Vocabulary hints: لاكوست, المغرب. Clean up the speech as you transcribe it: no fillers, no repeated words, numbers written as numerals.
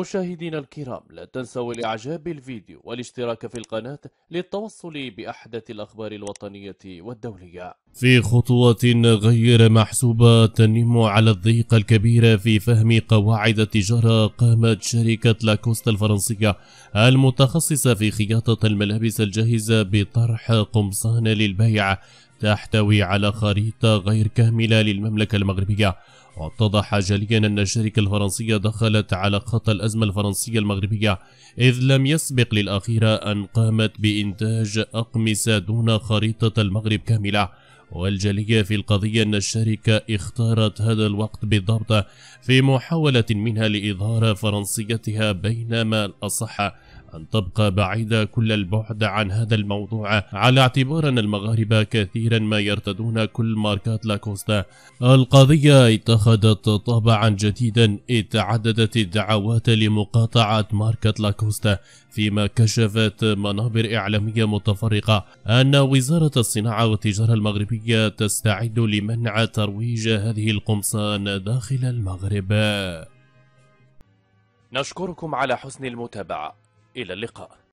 مشاهدينا الكرام، لا تنسوا الاعجاب بالفيديو والاشتراك في القناة للتوصل بأحدث الأخبار الوطنية والدولية. في خطوة غير محسوبة تنم على الضيق الكبير في فهم قواعد التجارة، قامت شركة لاكوست الفرنسية المتخصصة في خياطة الملابس الجاهزة بطرح قمصان للبيع تحتوي على خريطة غير كاملة للمملكة المغربية. واتضح جليا أن الشركة الفرنسية دخلت على خط الأزمة الفرنسية المغربية، إذ لم يسبق للأخيرة أن قامت بإنتاج أقمصة دون خريطة المغرب كاملة. والجلية في القضية أن الشركة اختارت هذا الوقت بالضبط في محاولة منها لإظهار فرنسيتها، بينما الأصح أن تبقى بعيدة كل البعد عن هذا الموضوع، على اعتبار أن المغاربة كثيرا ما يرتدون كل ماركات لاكوستا. القضية اتخذت طابعا جديدا، إذ تعددت الدعوات لمقاطعة ماركة لاكوستا، فيما كشفت منابر إعلامية متفرقة أن وزارة الصناعة والتجارة المغربية تستعد لمنع ترويج هذه القمصان داخل المغرب. نشكركم على حسن المتابعة، إلى اللقاء.